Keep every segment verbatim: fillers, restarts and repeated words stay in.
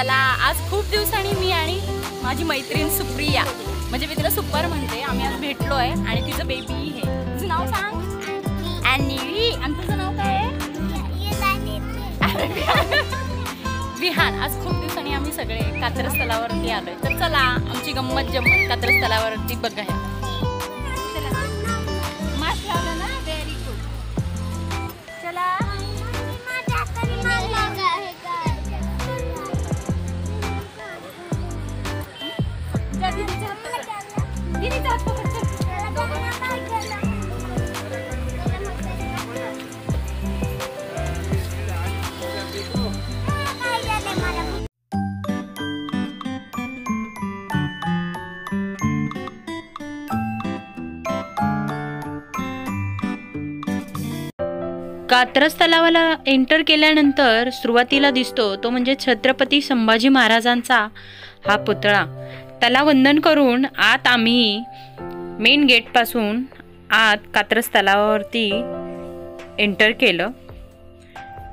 चला आज खूप दिवसांनी मी आणि माझी मैत्रीण सुप्रिया, म्हणजे मी तिला सुपर म्हणते, आम्ही आज भेटलो आहे आणि तिचं बेबी आहे। तुझं नाव सांग। आणि तुझं नाव काय आहे? विहान। आज खूप दिवसांनी आम्ही सगळे कात्रज तलावावरती आलोय, तर चला आमची गंमत जम्मत कात्रज तलावावरती बघायला। मास्क लावला ना? Very good. चला कात्रज तलावाला एंटर केल्यानंतर सुरुवातीला दिसतो तो म्हणजे छत्रपती संभाजी महाराजांचा हा पुतळा। त्याला वंदन करून आत आम्ही मेन गेटपासून आत कात्रज तलावावरती एंटर केलं।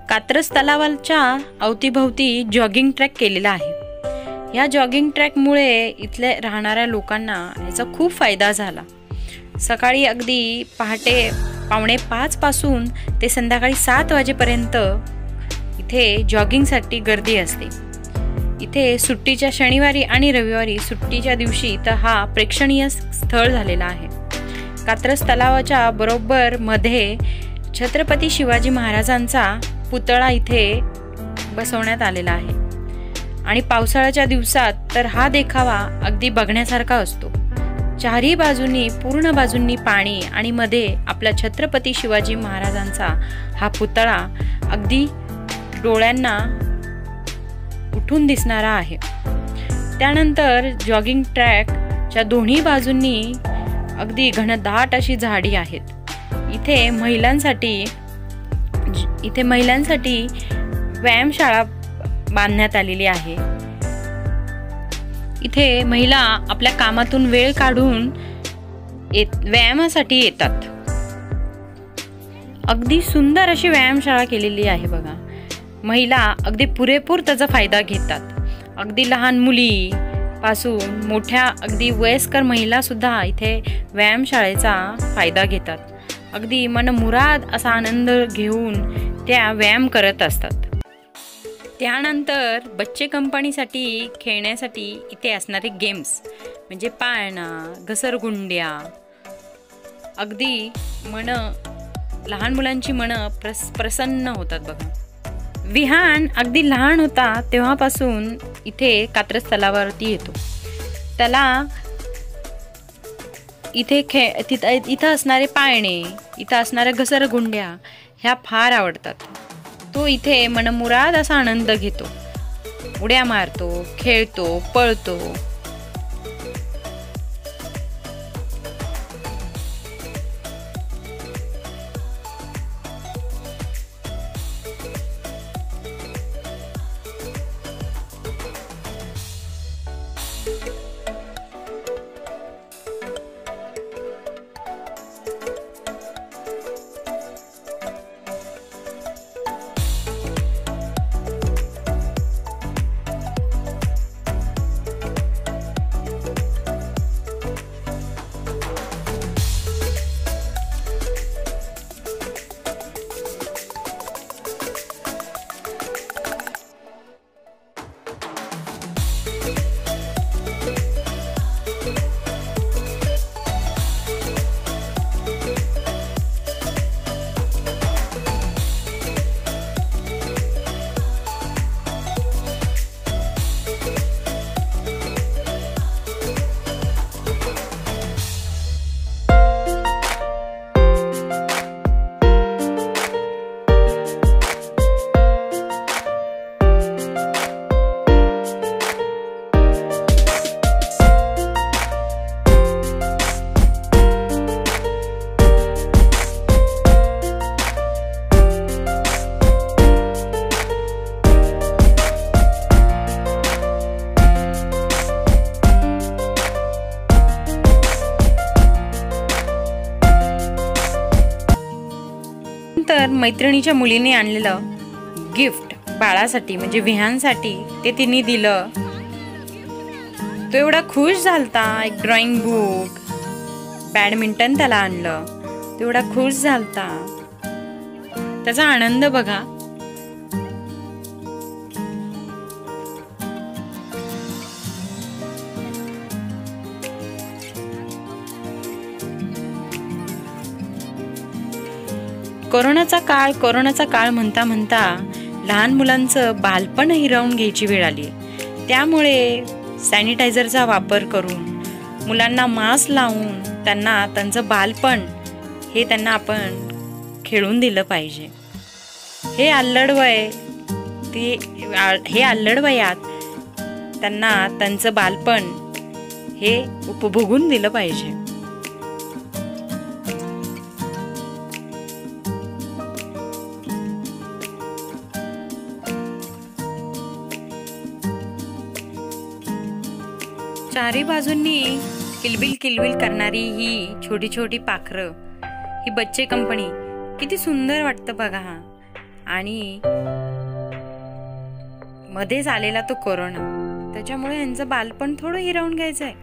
कात्रज तलावाच्या अवतीभवती जॉगिंग ट्रॅक केलेला आहे। या जॉगिंग ट्रॅकमुळे इथले राहणाऱ्या लोकांना याचा खूप फायदा झाला। सकाळी अगदी पहाटे पावणे पाच पासून ते संध्याकाळी सात वाजेपर्यंत इथे जॉगिंगसाठी गर्दी असते। इथे सुट्टीच्या शनिवारी आणि रविवारी सुट्टीच्या दिवशी तर हा प्रेक्षणीय स्थळ झालेला आहे। कात्रज तलावाच्या बरोबर मध्ये छत्रपती शिवाजी महाराजांचा पुतळा इथे बसवण्यात आलेला आहे आणि पावसाळ्याच्या दिवसात तर हा देखावा अगदी बघण्यासारखा असतो। चारही बाजूंनी पूर्ण बाजूंनी पाणी आणि मध्ये आपला छत्रपती शिवाजी महाराजांचा हा पुतळा अगदी डोळ्यांना उठून दिसणारा आहे। त्यानंतर जॉगिंग ट्रॅकच्या दोन्ही बाजूंनी अगदी घनदाट अशी झाडी आहेत। इथे महिलांसाठी इथे महिलांसाठी व्यायामशाळा बांधण्यात आलेली आहे। इथे महिला आपल्या कामातून वेळ काढून येत व्यायामासाठी येतात। अगदी सुंदर अशी व्यायामशाळा केलेली आहे बघा। महिला अगदी पुरेपूर त्याचा फायदा घेतात। अगदी लहान मुली पासून मोठ्या अगदी वयस्कर महिला सुद्धा इथे व्यायामशाळेचा फायदा घेतात। अगदी मनमुराद असा आनंद घेऊन त्या व्यायाम करत असतात। त्यानंतर बच्चे कंपनीसाठी खेळण्यासाठी इथे असणारे गेम्स म्हणजे पाळणा, घसरगुंड्या, अगदी मन लहान मुलांची मन प्रस प्रसन्न होतात बघा। विहान अगदी लहान होता तेव्हापासून इथे कात्रज तलावावरती येतो। त्याला इथे खे तिथं इथं असणारे पाळणे, इथं असणाऱ्या घसरगुंड्या ह्या फार आवडतात। तो इथे मनमुराद असा आनंद घेतो, उड्या मारतो, खेळतो, पळतो। मैत्रिणीच्या मुलीने आणलेलं गिफ्ट बाळासाठी म्हणजे विहानसाठी ते तिने दिलं। तो एवढा खुश झालता। एक ड्रॉइंग बुक, बॅडमिंटन त्याला आणलं, तो एवढा खुश झालता। त्याचा आनंद बघा। कोरोनाचा काळ कोरोनाचा काळ म्हणता म्हणता लहान मुलांचं बालपण हिरावून घ्यायची वेळ आली। त्यामुळे सॅनिटायझरचा वापर करून, मुलांना मास्क लावून त्यांना त्यांचं बालपण हे त्यांना आपण खेळून दिलं पाहिजे। हे अल्लडवय ते हे अल्लडवयात त्यांना त्यांचं बालपण हे उपभोगून दिलं पाहिजे। चारी बाजूंनी किलबिल किलबिल करणारी ही छोटी छोटी पाखरं, ही बच्चे कंपनी किती सुंदर वाटतं बघा। आणि मध्ये झालेला तो कोरोना, त्याच्यामुळे यांचं बालपण थोडं हिरावून घ्यायचं आहे।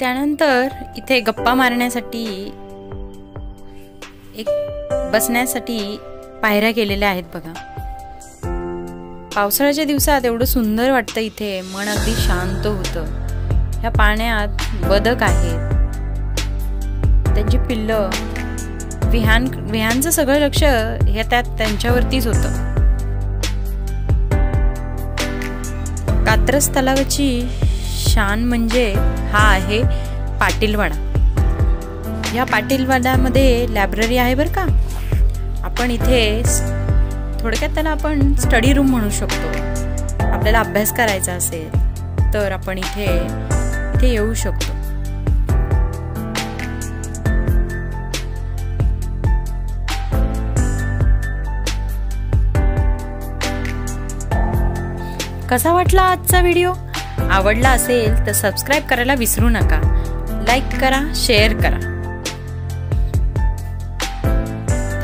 त्यानंतर इथे गप्पा मारण्यासाठी एक बसण्यासाठी पायऱ्या केलेल्या आहेत बघा। पावसाळ्याच्या दिवसात एवढं सुंदर वाटतं, इथे मन अगदी शांत होतं। ह्या पाण्यात बदक आहेत, त्यांची पिल्लं, विहान विहानचं सगळं लक्ष हे त्यात त्यांच्यावरतीच होतं। कात्रज तलावाची शान म्हणजे हा आहे पाटीलवाडा। ह्या पाटीलवाड्यामध्ये लायब्ररी आहे बरं का। आपण इथे थोडक्यात त्याला आपण स्टडी रूम म्हणू शकतो। आपल्याला अभ्यास करायचा असेल तर आपण इथे इथे येऊ शकतो। कसा वाटला आजचा व्हिडिओ? आवडला असेल तर सबस्क्राइब करायला विसरू नका। लाईक करा, शेअर करा।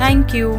थँक्यू।